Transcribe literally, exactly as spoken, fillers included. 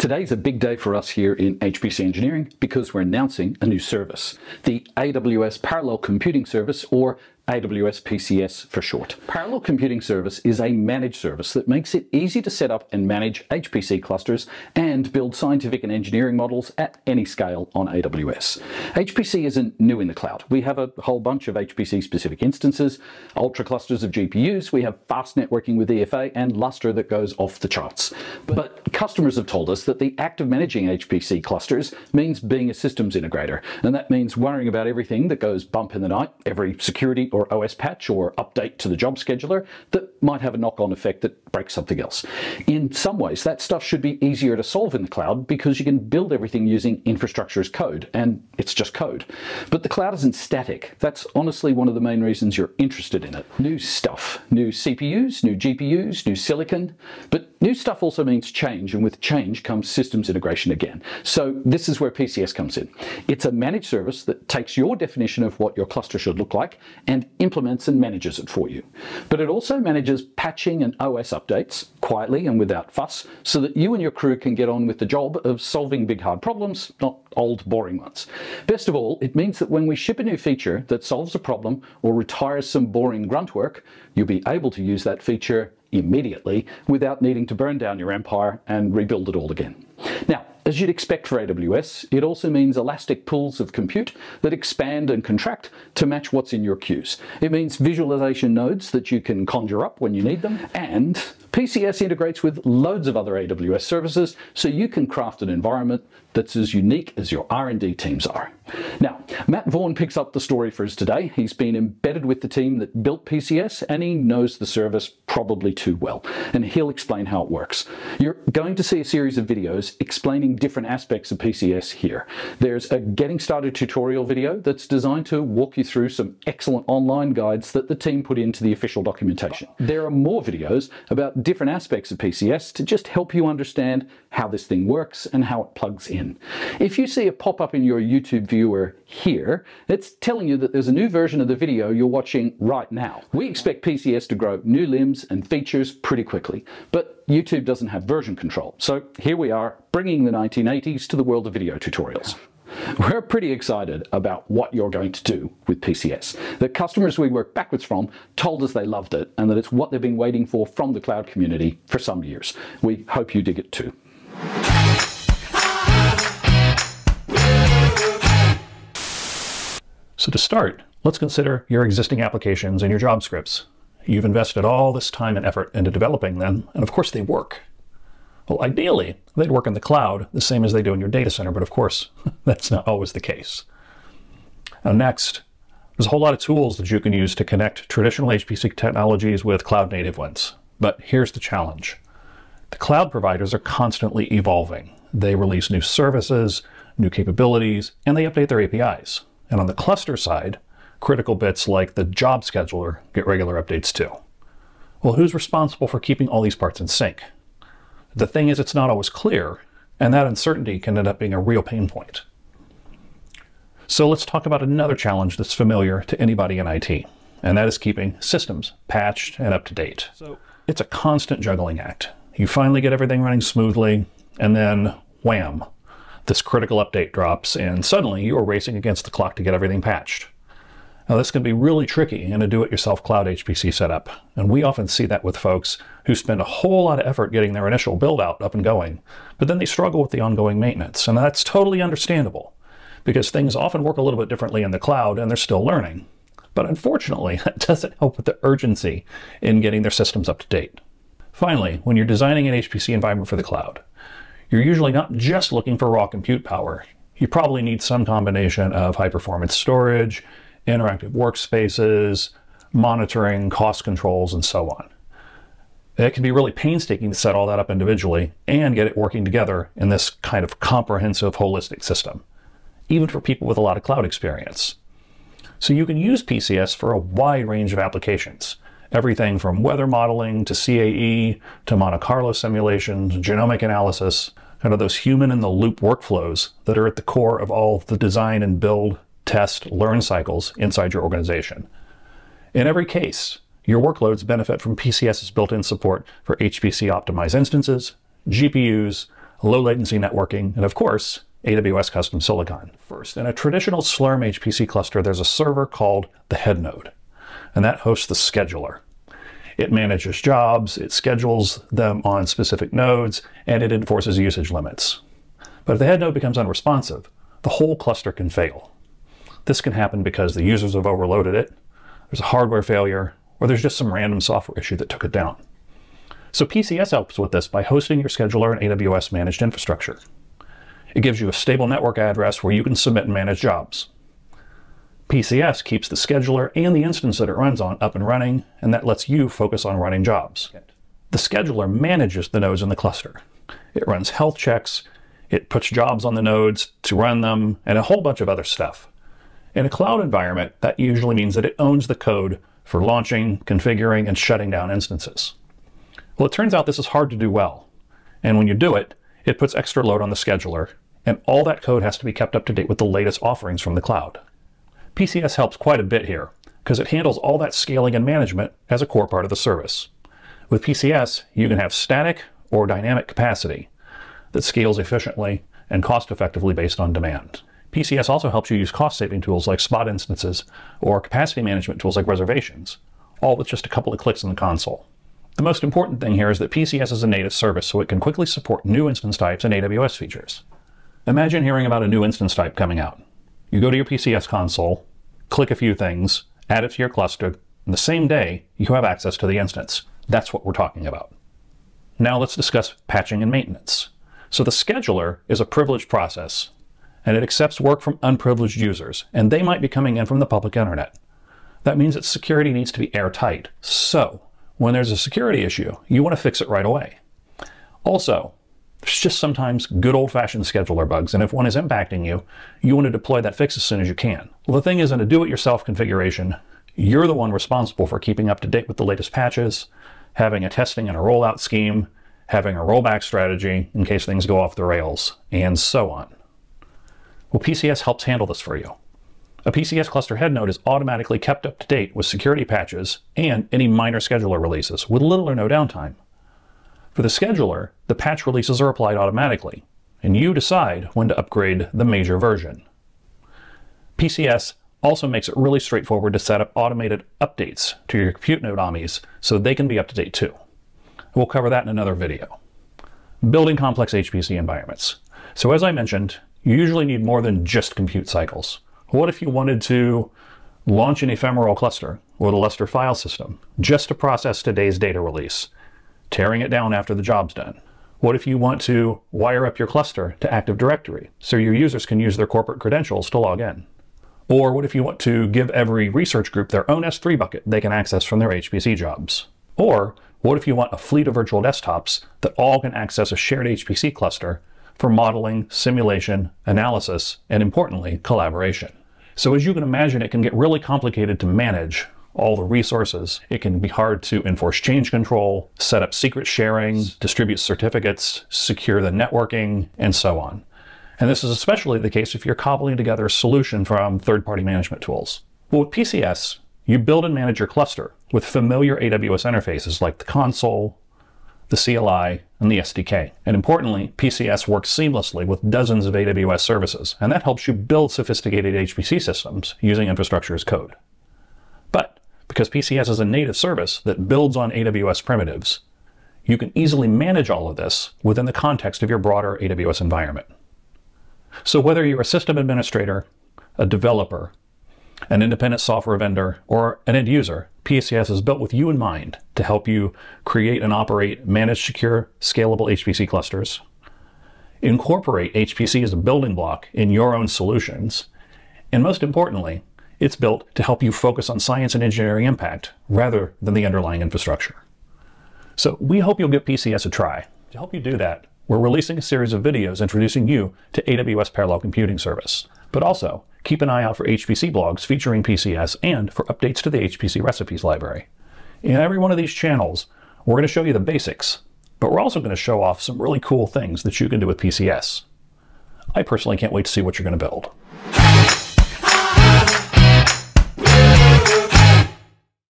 Today's a big day for us here in H P C engineering because we're announcing a new service, the A W S Parallel Computing Service, or A W S P C S for short. Parallel Computing Service is a managed service that makes it easy to set up and manage H P C clusters and build scientific and engineering models at any scale on A W S. H P C isn't new in the cloud. We have a whole bunch of H P C specific instances, ultra clusters of G P Us, we have fast networking with E F A and Lustre that goes off the charts. But customers have told us that the act of managing H P C clusters means being a systems integrator, and that means worrying about everything that goes bump in the night, every security or or O S patch or update to the job scheduler that might have a knock-on effect that breaks something else. In some ways, that stuff should be easier to solve in the cloud because you can build everything using infrastructure as code, and it's just code. But the cloud isn't static. That's honestly one of the main reasons you're interested in it. New stuff, new C P Us, new G P Us, new silicon, but new stuff also means change, and with change comes systems integration again. So this is where P C S comes in. It's a managed service that takes your definition of what your cluster should look like and implements and manages it for you. But it also manages patching and O S updates quietly and without fuss so that you and your crew can get on with the job of solving big hard problems, not old boring ones. Best of all, it means that when we ship a new feature that solves a problem or retires some boring grunt work, you'll be able to use that feature immediately without needing to burn down your empire and rebuild it all again. Now, as you'd expect for A W S, it also means elastic pools of compute that expand and contract to match what's in your queues. It means visualization nodes that you can conjure up when you need them, and P C S integrates with loads of other A W S services so you can craft an environment that's as unique as your R and D teams are. Now, Matt Vaughan picks up the story for us today. He's been embedded with the team that built P C S and he knows the service probably too well, and he'll explain how it works. You're going to see a series of videos explaining different aspects of P C S here. There's a getting started tutorial video that's designed to walk you through some excellent online guides that the team put into the official documentation. There are more videos about different aspects of P C S to just help you understand how this thing works and how it plugs in. If you see a pop-up in your YouTube viewer here, it's telling you that there's a new version of the video you're watching right now. We expect P C S to grow new limbs and features pretty quickly, but YouTube doesn't have version control. So here we are, bringing the nineteen eighties to the world of video tutorials. We're pretty excited about what you're going to do with P C S. The customers we work backwards from told us they loved it and that it's what they've been waiting for from the cloud community for some years. We hope you dig it too. So to start, let's consider your existing applications and your job scripts. You've invested all this time and effort into developing them, and of course they work. Well, ideally, they'd work in the cloud the same as they do in your data center, but of course, that's not always the case. Now next, there's a whole lot of tools that you can use to connect traditional H P C technologies with cloud-native ones. But here's the challenge. The cloud providers are constantly evolving. They release new services, new capabilities, and they update their A P Is. And on the cluster side, critical bits like the job scheduler get regular updates too. Well, who's responsible for keeping all these parts in sync? The thing is, it's not always clear, and that uncertainty can end up being a real pain point. So let's talk about another challenge that's familiar to anybody in I T, and that is keeping systems patched and up to date. So it's a constant juggling act. You finally get everything running smoothly, and then wham, this critical update drops, and suddenly you are racing against the clock to get everything patched. Now this can be really tricky in a do-it-yourself cloud H P C setup, and we often see that with folks who spend a whole lot of effort getting their initial build-out up and going, but then they struggle with the ongoing maintenance, and that's totally understandable, because things often work a little bit differently in the cloud and they're still learning. But unfortunately, that doesn't help with the urgency in getting their systems up to date. Finally, when you're designing an H P C environment for the cloud, you're usually not just looking for raw compute power. You probably need some combination of high-performance storage, interactive workspaces, monitoring, cost controls, and so on. It can be really painstaking to set all that up individually and get it working together in this kind of comprehensive, holistic system, even for people with a lot of cloud experience. So you can use P C S for a wide range of applications, everything from weather modeling to C A E to Monte Carlo simulations, genomic analysis, and those human-in-the-loop workflows that are at the core of all the design and build, test, learn cycles inside your organization. In every case, your workloads benefit from PCS's built-in support for H P C optimized instances, G P Us, low latency networking, and of course, A W S custom silicon. First, in a traditional Slurm H P C cluster, there's a server called the head node, and that hosts the scheduler. It manages jobs, it schedules them on specific nodes, and it enforces usage limits. But if the head node becomes unresponsive, the whole cluster can fail. This can happen because the users have overloaded it, there's a hardware failure, or there's just some random software issue that took it down. So P C S helps with this by hosting your scheduler in A W S managed infrastructure. It gives you a stable network address where you can submit and manage jobs. P C S keeps the scheduler and the instance that it runs on up and running, and that lets you focus on running jobs. The scheduler manages the nodes in the cluster. It runs health checks, it puts jobs on the nodes to run them, and a whole bunch of other stuff. In a cloud environment, that usually means that it owns the code for launching, configuring, and shutting down instances. Well, it turns out this is hard to do well, and when you do it, it puts extra load on the scheduler, and all that code has to be kept up to date with the latest offerings from the cloud. P C S helps quite a bit here, because it handles all that scaling and management as a core part of the service. With P C S, you can have static or dynamic capacity that scales efficiently and cost-effectively based on demand. P C S also helps you use cost-saving tools like spot instances or capacity management tools like reservations, all with just a couple of clicks in the console. The most important thing here is that P C S is a native service, so it can quickly support new instance types and A W S features. Imagine hearing about a new instance type coming out. You go to your P C S console, click a few things, add it to your cluster, and the same day, you have access to the instance. That's what we're talking about. Now let's discuss patching and maintenance. So the scheduler is a privileged process, and it accepts work from unprivileged users, and they might be coming in from the public internet. That means that security needs to be airtight. So when there's a security issue, you want to fix it right away. Also, there's just sometimes good old-fashioned scheduler bugs, and if one is impacting you, you want to deploy that fix as soon as you can. Well, the thing is, in a do-it-yourself configuration, you're the one responsible for keeping up to date with the latest patches, having a testing and a rollout scheme, having a rollback strategy in case things go off the rails, and so on. Well, P C S helps handle this for you. A P C S cluster head node is automatically kept up to date with security patches and any minor scheduler releases with little or no downtime. For the scheduler, the patch releases are applied automatically, and you decide when to upgrade the major version. P C S also makes it really straightforward to set up automated updates to your compute node A M Is so they can be up to date too. We'll cover that in another video. Building complex H P C environments. So as I mentioned, you usually need more than just compute cycles. What if you wanted to launch an ephemeral cluster or the Lustre file system just to process today's data release, tearing it down after the job's done? What if you want to wire up your cluster to Active Directory so your users can use their corporate credentials to log in? Or what if you want to give every research group their own S three bucket they can access from their H P C jobs? Or what if you want a fleet of virtual desktops that all can access a shared H P C cluster for modeling, simulation, analysis, and importantly, collaboration? So as you can imagine, it can get really complicated to manage all the resources. It can be hard to enforce change control, set up secret sharing, distribute certificates, secure the networking, and so on. And this is especially the case if you're cobbling together a solution from third-party management tools. Well, with P C S, you build and manage your cluster with familiar A W S interfaces like the console, the C L I, and the S D K. And importantly, P C S works seamlessly with dozens of A W S services, and that helps you build sophisticated H P C systems using infrastructure as code. But because P C S is a native service that builds on A W S primitives, you can easily manage all of this within the context of your broader A W S environment. So whether you're a system administrator, a developer, an independent software vendor, or an end user, P C S is built with you in mind to help you create and operate managed, secure, scalable H P C clusters, incorporate H P C as a building block in your own solutions, and most importantly, it's built to help you focus on science and engineering impact rather than the underlying infrastructure. So we hope you'll give P C S a try. To help you do that, we're releasing a series of videos introducing you to A W S Parallel Computing Service, but also keep an eye out for H P C blogs featuring P C S and for updates to the H P C recipes library. In every one of these channels, we're going to show you the basics, but we're also going to show off some really cool things that you can do with P C S. I personally can't wait to see what you're going to build.